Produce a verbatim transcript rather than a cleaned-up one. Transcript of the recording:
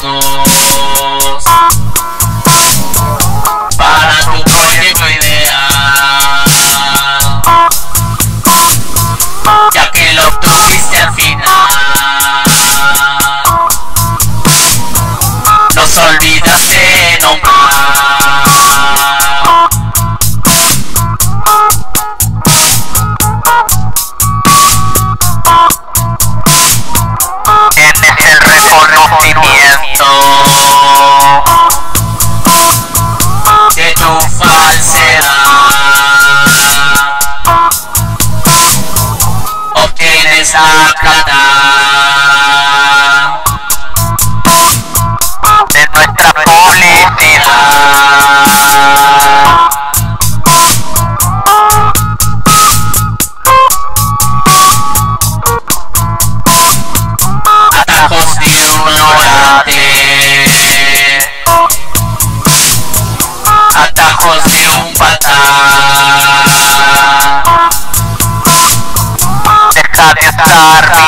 todos para tu proyecto ideal, ya que lo obtuviste al final. Nos olvidaste nombrar. Tienes el reconocimiento de tu falsedad. Obtienes la plata de nuestra publicidad. Atajos de un patán, deja de estar